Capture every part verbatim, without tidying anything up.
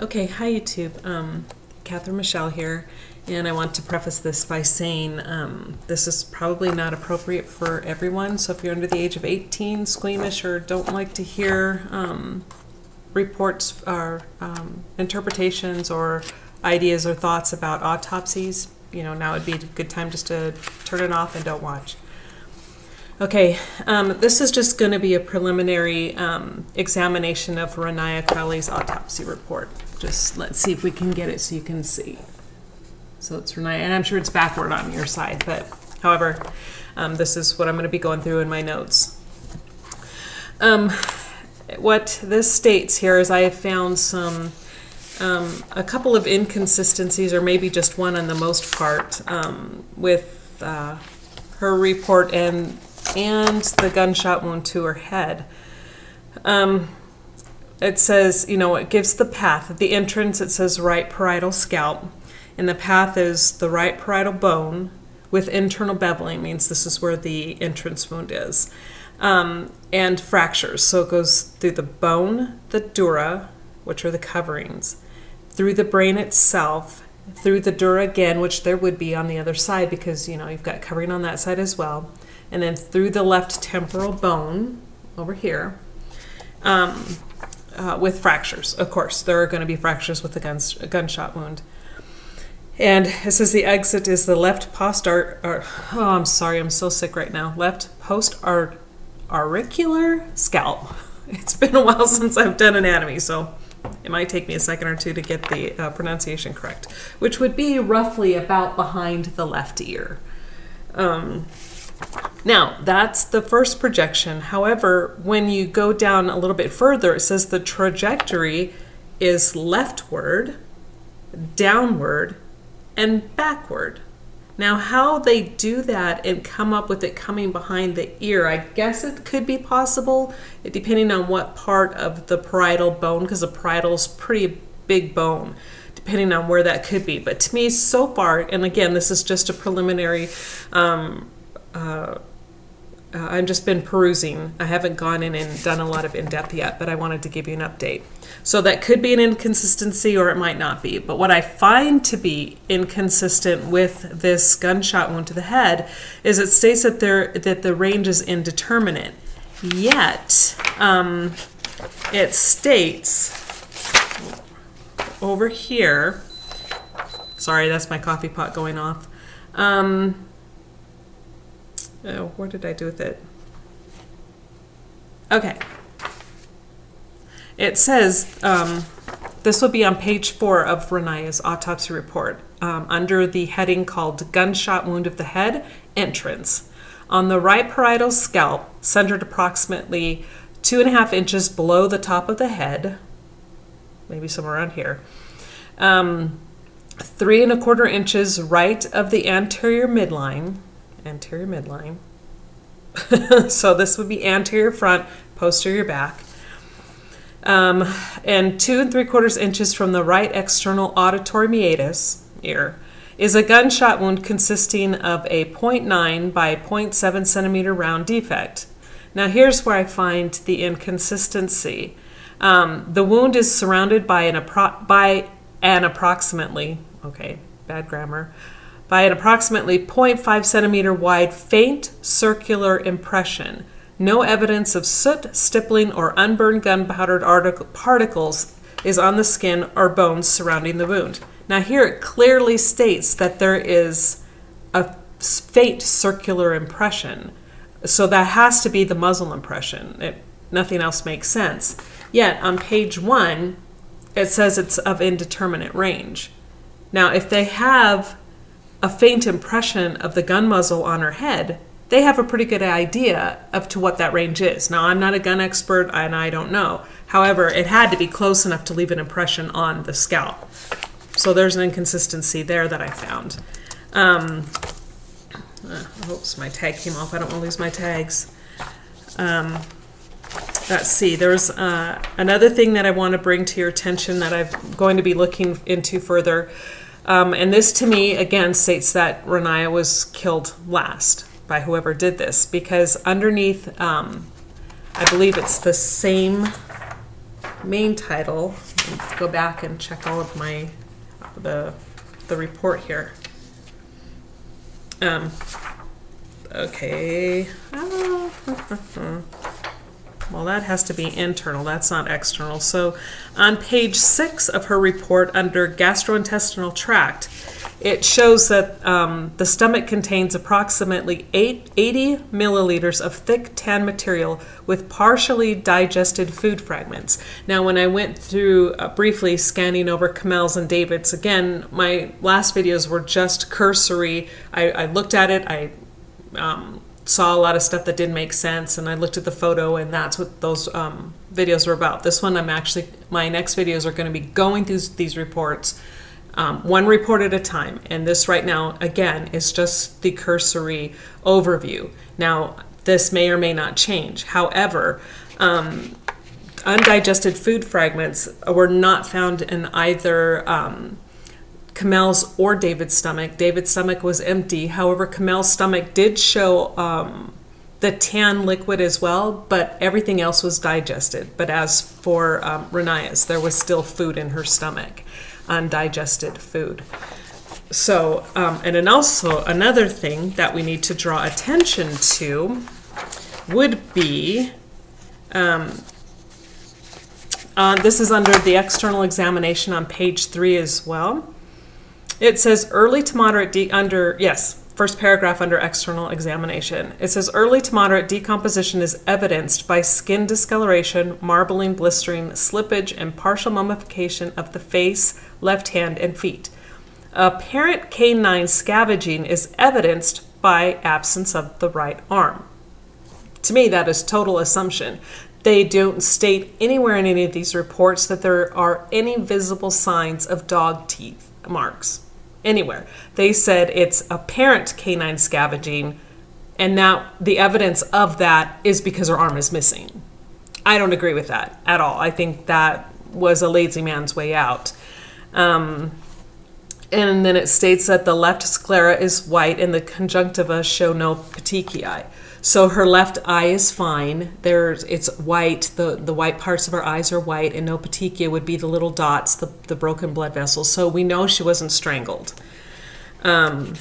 Okay, hi YouTube, um, Catherine Michele here, and I want to preface this by saying um, this is probably not appropriate for everyone, so if you're under the age of eighteen, squeamish, or don't like to hear um, reports or um, interpretations or ideas or thoughts about autopsies, you know, now would be a good time just to turn it off and don't watch. Okay, um, this is just going to be a preliminary um, examination of Raniya Crowley's autopsy report. Just let's see if we can get it so you can see. So it's Raniya, and I'm sure it's backward on your side, but however, um, this is what I'm going to be going through in my notes. Um, what this states here is I have found some, um, a couple of inconsistencies, or maybe just one on the most part, um, with uh, her report and and the gunshot wound to her head. Um, it says, you know, it gives the path. At the entrance, it says right parietal scalp, and the path is the right parietal bone with internal beveling, means this is where the entrance wound is, um, and fractures. So it goes through the bone, the dura, which are the coverings, through the brain itself, through the dura again, which there would be on the other side because, you know, you've got covering on that side as well, and then through the left temporal bone over here, um, uh, with fractures. Of course, there are going to be fractures with a, gun, a gunshot wound. And it says the exit is the left post ar or, oh, I'm sorry, I'm so sick right now. Left post ar auricular scalp. It's been a while since I've done anatomy, so it might take me a second or two to get the uh, pronunciation correct, which would be roughly about behind the left ear. Um, Now, that's the first projection. However, when you go down a little bit further, it says the trajectory is leftward, downward, and backward. Now, how they do that and come up with it coming behind the ear, I guess it could be possible, depending on what part of the parietal bone, because the parietal is pretty big bone, depending on where that could be. But to me, so far, and again, this is just a preliminary um, Uh, uh, I've just been perusing. I haven't gone in and done a lot of in-depth yet, but I wanted to give you an update. So that could be an inconsistency or it might not be. But what I find to be inconsistent with this gunshot wound to the head is it states that, there, that the range is indeterminate. Yet, um, it states over here, sorry, that's my coffee pot going off, um, oh, what did I do with it? Okay. It says, um, this will be on page four of Raniya's autopsy report, um, under the heading called Gunshot Wound of the Head, Entrance. On the right parietal scalp, centered approximately two and a half inches below the top of the head, maybe somewhere around here, um, three and a quarter inches right of the anterior midline, anterior midline. So this would be anterior front, posterior back. Um, and two and three quarters inches from the right external auditory meatus, ear, is a gunshot wound consisting of a zero point nine by zero point seven centimeter round defect. Now here's where I find the inconsistency. Um, the wound is surrounded by an, appro by an approximately, okay, bad grammar, by an approximately zero point five centimeter wide faint circular impression. No evidence of soot, stippling, or unburned gunpowder particles is on the skin or bones surrounding the wound. Now here it clearly states that there is a faint circular impression. So that has to be the muzzle impression. It, nothing else makes sense. Yet on page one, it says it's of indeterminate range. Now if they have a faint impression of the gun muzzle on her head, they have a pretty good idea of to what that range is. Now, I'm not a gun expert, and I don't know. However, it had to be close enough to leave an impression on the scalp. So there's an inconsistency there that I found. Um, uh, oops, my tag came off. I don't want to lose my tags. Um, Let's see, there's uh, another thing that I want to bring to your attention that I'm going to be looking into further. Um, and this, to me, again, states that Raniya was killed last by whoever did this, because underneath, um, I believe it's the same main title. Let's go back and check all of my the the report here. Um. Okay. Well, that has to be internal. That's not external. So on page six of her report under gastrointestinal tract, it shows that um, the stomach contains approximately eight, eighty milliliters of thick tan material with partially digested food fragments. Now, when I went through uh, briefly scanning over Kamal's and David's, again, my last videos were just cursory. I, I looked at it. I um, saw a lot of stuff that didn't make sense, and I looked at the photo, and that's what those um, videos were about. This one, I'm actually, my next videos are going to be going through these reports. Um, one report at a time, and this right now, again, is just the cursory overview. Now, this may or may not change. However, um, undigested food fragments were not found in either um, Kamal's or David's stomach. David's stomach was empty. However, Kamal's stomach did show um, the tan liquid as well, but everything else was digested. But as for um, Raniya's, there was still food in her stomach. Undigested food. So, um, and then also another thing that we need to draw attention to would be, um, uh, this is under the external examination on page three as well. It says early to moderate, de under, yes, first paragraph under external examination. It says early to moderate decomposition is evidenced by skin discoloration, marbling, blistering, slippage, and partial mummification of the face, left hand, and feet. Apparent canine scavenging is evidenced by absence of the right arm. To me, that is total assumption. They don't state anywhere in any of these reports that there are any visible signs of dog teeth marks. Anywhere. They said it's apparent canine scavenging, and now the evidence of that is because her arm is missing. I don't agree with that at all. I think that was a lazy man's way out. Um, and then it states that the left sclera is white and the conjunctiva show no petechiae. So her left eye is fine. There's, it's white. The, the white parts of her eyes are white, and no petechia would be the little dots, the, the broken blood vessels. So we know she wasn't strangled. Um,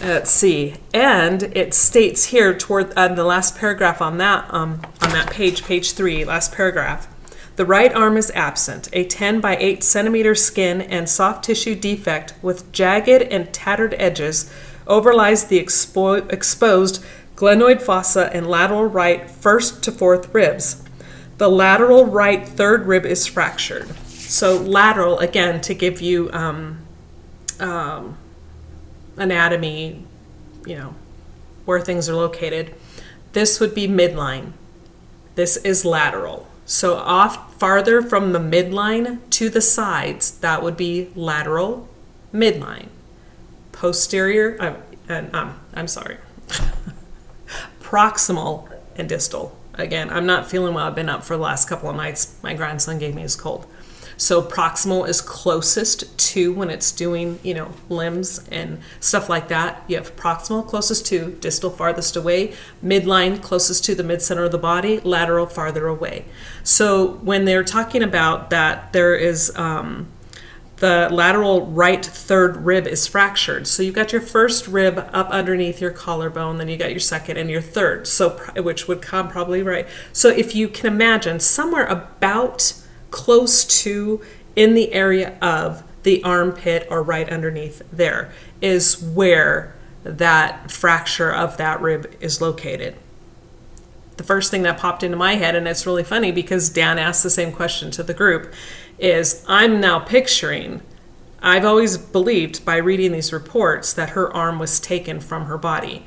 let's see. And it states here toward uh, the last paragraph on that, um, on that page, page three, last paragraph. The right arm is absent, a ten by eight centimeter skin and soft tissue defect with jagged and tattered edges overlies the expo exposed glenoid fossa and lateral right first to fourth ribs. The lateral right third rib is fractured. So lateral, again, to give you um, um, anatomy, you know, where things are located. This would be midline. This is lateral. So off farther from the midline to the sides, that would be lateral, midline. Posterior, uh, and, um, I'm sorry. Proximal and distal. Again, I'm not feeling well. I've been up for the last couple of nights. My grandson gave me his cold. So proximal is closest to when it's doing, you know, limbs and stuff like that. You have proximal closest to, distal farthest away, midline closest to the midcenter of the body, lateral farther away. So when they're talking about that, there is um, the lateral right third rib is fractured. So you've got your first rib up underneath your collarbone, then you got your second and your third, so which would come probably right. So if you can imagine somewhere about close to in the area of the armpit or right underneath there is where that fracture of that rib is located. The first thing that popped into my head, and it's really funny because Dan asked the same question to the group, is I'm now picturing, I've always believed by reading these reports that her arm was taken from her body.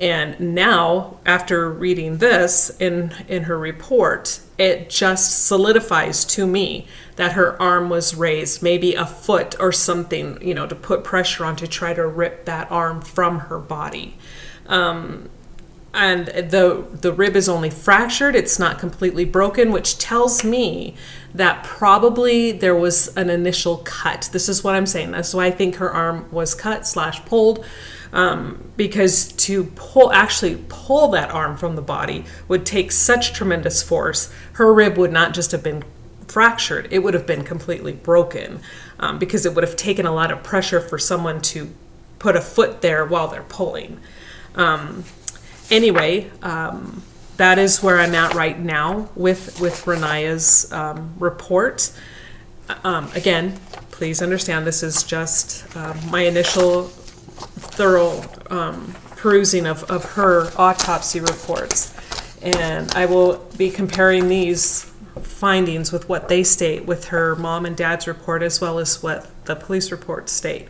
And now, after reading this in, in her report, it just solidifies to me that her arm was raised, maybe a foot or something, you know, to put pressure on to try to rip that arm from her body. Um, and the, the rib is only fractured, it's not completely broken, which tells me that probably there was an initial cut. This is what I'm saying. That's why I think her arm was cut slash pulled. Um, because to pull, actually pull that arm from the body would take such tremendous force. Her rib would not just have been fractured, it would have been completely broken, um, because it would have taken a lot of pressure for someone to put a foot there while they're pulling. Um, anyway, um, that is where I'm at right now with, with Raniya's um, report. Um, again, please understand this is just uh, my initial thorough um, perusing of, of her autopsy reports. And I will be comparing these findings with what they state with her mom and dad's report, as well as what the police reports state.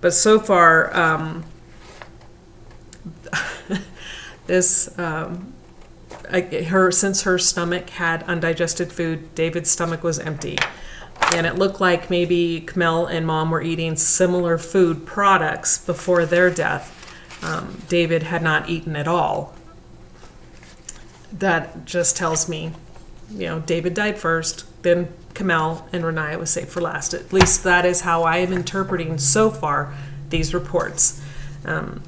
But so far, um, this um, I, her since her stomach had undigested food, David's stomach was empty. And it looked like maybe Kamal and Mom were eating similar food products before their death. Um, David had not eaten at all. That just tells me, you know, David died first, then Kamal, and Raniya was saved for last. At least that is how I am interpreting so far these reports. Um,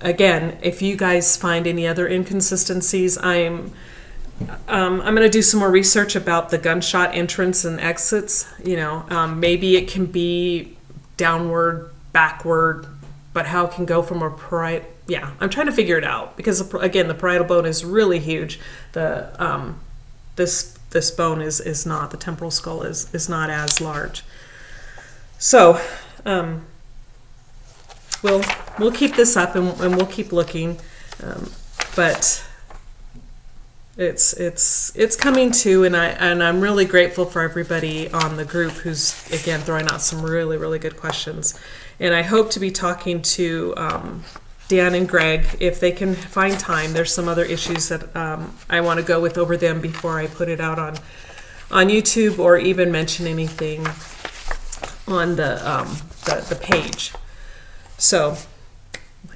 again, if you guys find any other inconsistencies, I'm... Um, I'm going to do some more research about the gunshot entrance and exits. You know, um, maybe it can be downward, backward, but how it can go from a parietal... Yeah, I'm trying to figure it out because, again, the parietal bone is really huge. The um, this this bone is is not the temporal skull is is not as large. So um, we'll we'll keep this up and, and we'll keep looking, um, but. It's it's it's coming to, and I and I'm really grateful for everybody on the group who's again throwing out some really really good questions, and I hope to be talking to um, Dan and Greg if they can find time. There's some other issues that um, I want to go with over them before I put it out on on YouTube or even mention anything on the um, the, the page. So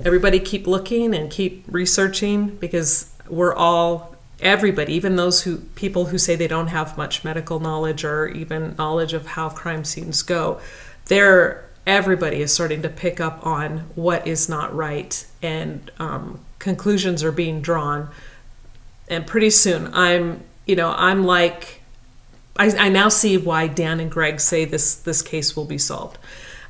everybody keep looking and keep researching, because we're all. Everybody, even those who people who say they don't have much medical knowledge or even knowledge of how crime scenes go, they're everybody is starting to pick up on what is not right, and um, conclusions are being drawn. And pretty soon, I'm you know I'm like I, I now see why Dan and Greg say this this case will be solved.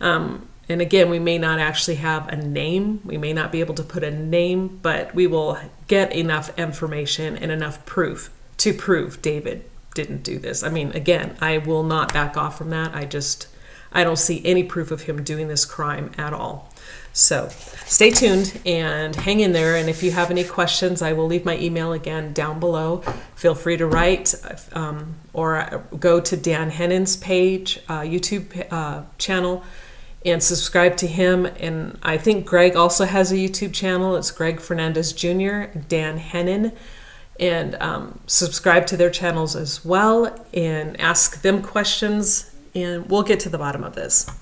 Um, and again, we may not actually have a name, we may not be able to put a name, but we will get enough information and enough proof to prove David didn't do this. I mean, again, I will not back off from that. I just, I don't see any proof of him doing this crime at all. So stay tuned and hang in there. And if you have any questions, I will leave my email again down below. Feel free to write um, or go to Dan Hennen's page, uh, YouTube uh, channel, and subscribe to him. And I think Greg also has a YouTube channel. It's Greg Fernandez Junior, Dan Hennen. And um, subscribe to their channels as well and ask them questions, and we'll get to the bottom of this.